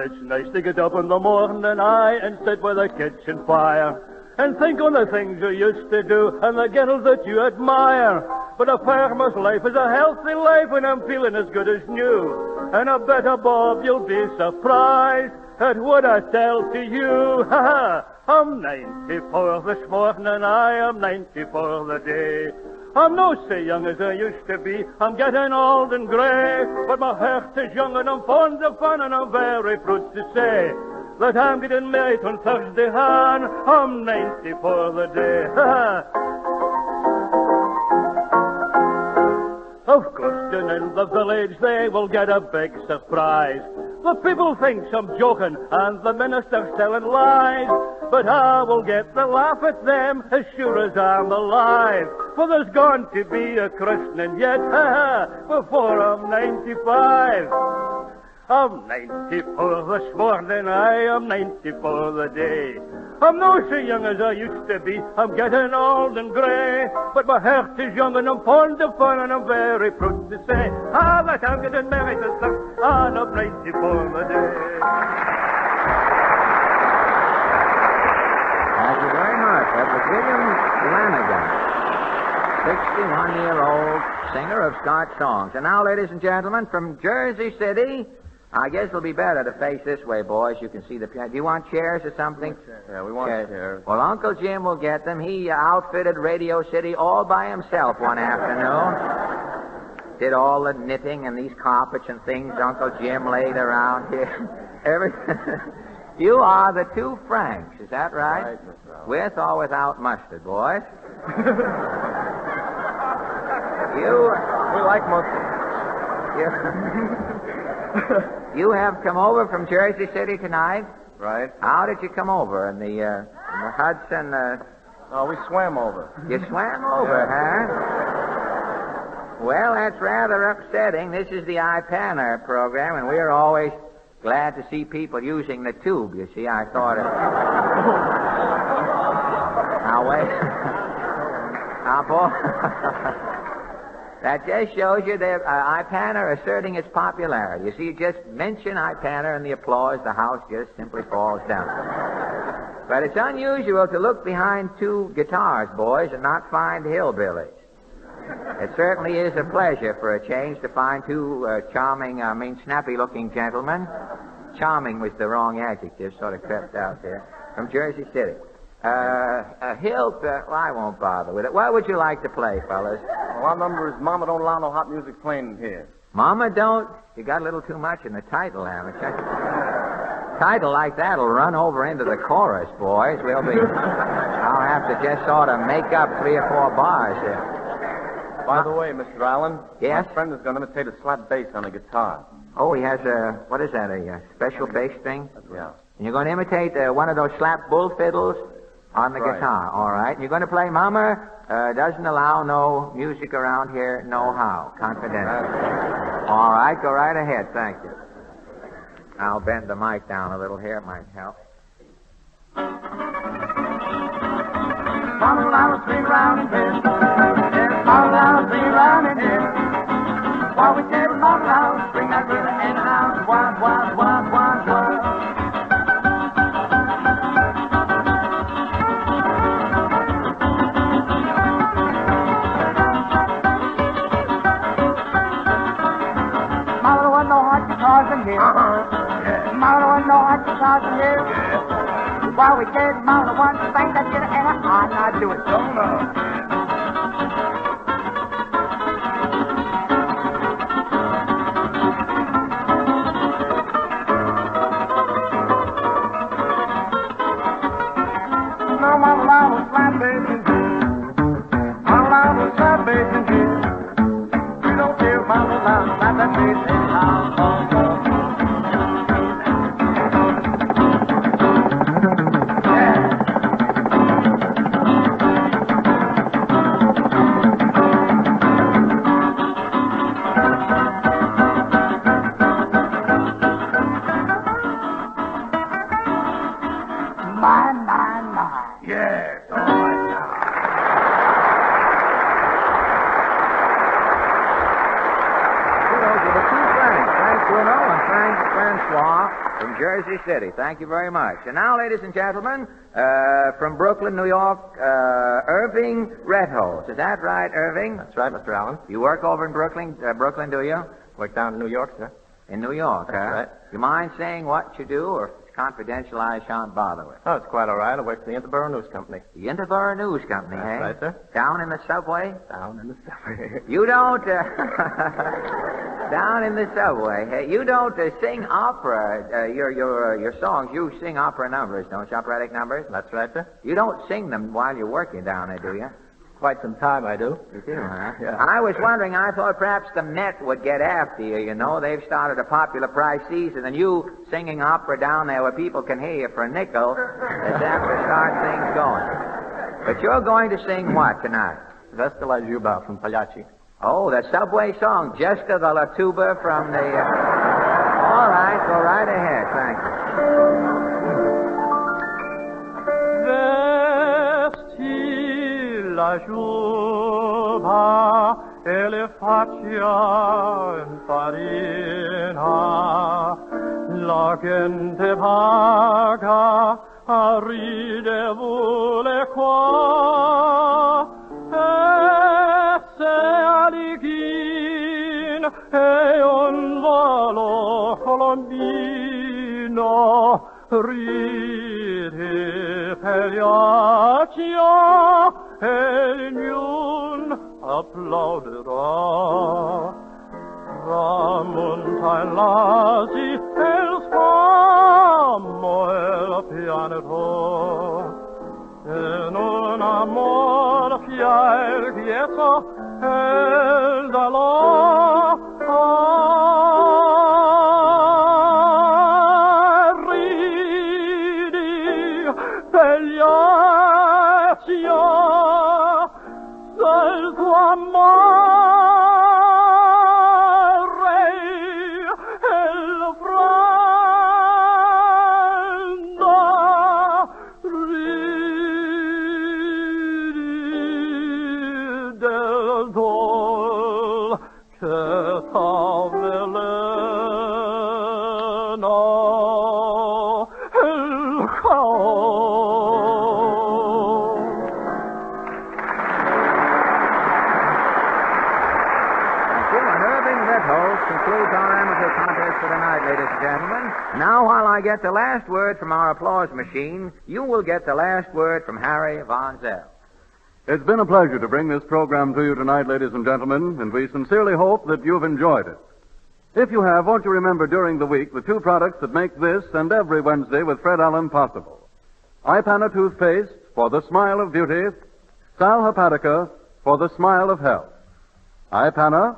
It's nice to get up in the morning, aye, and sit by the kitchen fire, and think on the things you used to do and the girls that you admire. But a farmer's life is a healthy life, and I'm feeling as good as new. And I bet, Bob, you'll be surprised at what I tell to you. Ha ha! I'm ninety-four this morning, I am ninety-four the day. I'm no so young as I used to be. I'm getting old and grey, but my heart is young and I'm fond of fun and I'm very proud to say that I'm getting married on Thursday, and I'm ninety for the day. Of course, down in the village they will get a big surprise. The people think I'm joking and the minister's telling lies, but I will get the laugh at them as sure as I'm alive. For there's going to be a christening yet, ha ha, before I'm ninety-five. I'm ninety-four this morning, I am ninety-four the day. I'm no so young as I used to be, I'm getting old and grey, but my heart is young and I'm fond of fun and I'm very proud to say, ah, that I'm getting married and stuff, and I'm ninety-four the day. Thank you very much. That was William Lanigan, sixty-one-year-old singer of Scotch songs. And now, ladies and gentlemen, from Jersey City, I guess it'll be better to face this way, boys. You can see the piano. Do you want chairs or something? Yeah, we want chairs. chairs. Well, Uncle Jim will get them. He outfitted Radio City all by himself one afternoon. Did all the knitting and these carpets and things Uncle Jim laid around here. Everything. You are the two Franks, is that right? Right, with or without mustard, boys? You... We like mustard. You, you have come over from Jersey City tonight? Right. How did you come over? In the, uh, in the Hudson... Uh... No, we swam over. You swam over, yeah. Huh? Well, that's rather upsetting. This is the I P A N R program, and we're always... glad to see people using the tube, you see. I thought of... Now, wait. Now, boy. That just shows you that uh, I P A N R asserting its popularity. You see, just mention I P A N R and the applause, the house just simply falls down. But it's unusual to look behind two guitars, boys, and not find hillbillies. It certainly is a pleasure for a change to find two uh, charming, I mean, snappy-looking gentlemen. Charming was the wrong adjective, sort of crept out there, from Jersey City. Uh, a hill, uh, well, I won't bother with it. What would you like to play, fellas? Well, our number is Mama Don't Allow No Hot Music Playing Here. Mama Don't? You got a little too much in the title, haven't you? Title like that'll run over into the chorus, boys. We'll be... I'll have to just sort of make up three or four bars here. By the way, Mister Allen, yes? My friend is going to imitate a slap bass on a guitar. Oh, he has a, what is that, a, a special bass thing? That's right. And you're going to imitate uh, one of those slap bull fiddles on the right. guitar, all right? And you're going to play Mama uh, Doesn't Allow No Music Around Here, No How, confidential. All right, go right ahead, thank you. I'll bend the mic down a little here, it might help. Mama, I was three round and Mama Loud, bring around in here. While we say Mama Loud, bring that river in and out. Wah, wah, wah, wah, wah. Mama don't want no hot guitars in here. Mama don't want no hot guitars in here. While we say Mama don't want to bang that river in and out. Now do it. Don't know. City. Thank you very much. And now, ladies and gentlemen, uh, from Brooklyn, New York, uh, Irving Redholt. Is that right, Irving? That's right, Mister Allen. You work over in Brooklyn, uh, Brooklyn, do you? Work down in New York, sir. In New York, That's huh? Right. You mind saying what you do or confidential, I shan't bother with. Oh, it's quite all right. I work for the Interborough News Company. The Interborough News Company, That's eh? Right, sir. Down in the subway? Down in the subway. You don't, uh, down in the subway. You don't uh, sing opera, uh, your, your, uh, your songs. You sing opera numbers, don't you? Operatic numbers? That's right, sir. You don't sing them while you're working down there, do you? Quite some time, I do. You do, huh? Yeah. I was wondering, I thought perhaps the Met would get after you, you know. They've started a popular prize season, and you singing opera down there where people can hear you for a nickel, that that would start things going. But you're going to sing what tonight? Vesti la giubba from Pagliacci. Oh, the subway song, Gesta della Tuba from the... Uh... All right, go right ahead, thank you. La giubba e le faccia infarina, la gente paga a ride vuole qua, e se alighin e un volo colombino ride per gli e niun applauderà tramonta in lasi e il spammo e la pianerò in un amor fiel quieta e dallò a ridi per gli acciò il tuo amore il freddo ridi del dol che t'avvelena il caos. Concludes our amateur contest for tonight, ladies and gentlemen. Now, while I get the last word from our applause machine, you will get the last word from Harry Von Zell. It's been a pleasure to bring this program to you tonight, ladies and gentlemen, and we sincerely hope that you've enjoyed it. If you have, won't you remember during the week the two products that make this and every Wednesday with Fred Allen possible? Ipana toothpaste for the smile of beauty, Sal Hepatica for the smile of health. Ipana,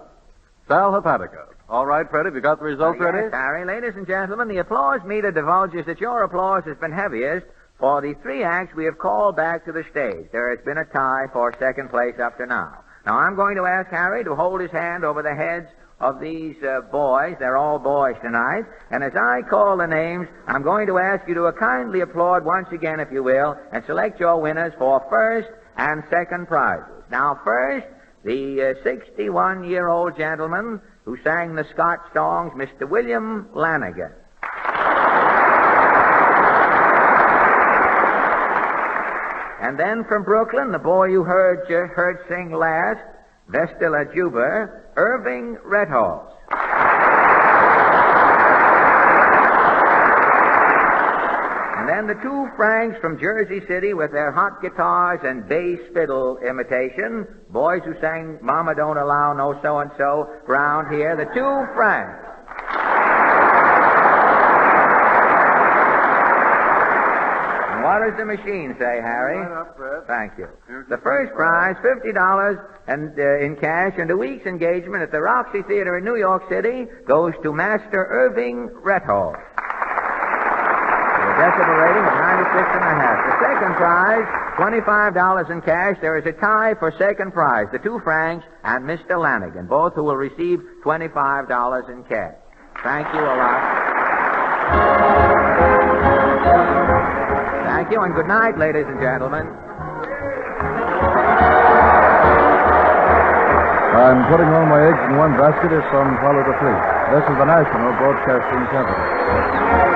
Sal Hepatica. All right, Fred, have you got the results oh, yes, ready? Harry, ladies and gentlemen, the applause meter divulges that your applause has been heaviest for the three acts we have called back to the stage. There has been a tie for second place up to now. Now, I'm going to ask Harry to hold his hand over the heads of these uh, boys. They're all boys tonight. And as I call the names, I'm going to ask you to kindly applaud once again, if you will, and select your winners for first and second prizes. Now, first, the uh, sixty-one-year-old gentleman who sang the Scotch songs, Mister William Lanigan. And then from Brooklyn, the boy you heard uh, heard sing last, Vesti la giubba, Irving Redholt. And then the two Franks from Jersey City with their hot guitars and bass fiddle imitation. Boys who sang Mama Don't Allow No So-and-So round here. The two Franks. And what does the machine say, Harry? Right up, Fred. Thank you. The first prize, fifty dollars and, uh, in cash, and a week's engagement at the Roxy Theater in New York City goes to Master Irving Redholt. Decibel rating of ninety-six and a half. The second prize, twenty-five dollars in cash. There is a tie for second prize, the two Franks and Mister Lanigan, both who will receive twenty-five dollars in cash. Thank you a lot. Thank you, and good night, ladies and gentlemen. I'm putting all my eggs in one basket if some follow the fleet. This is the National Broadcasting Company.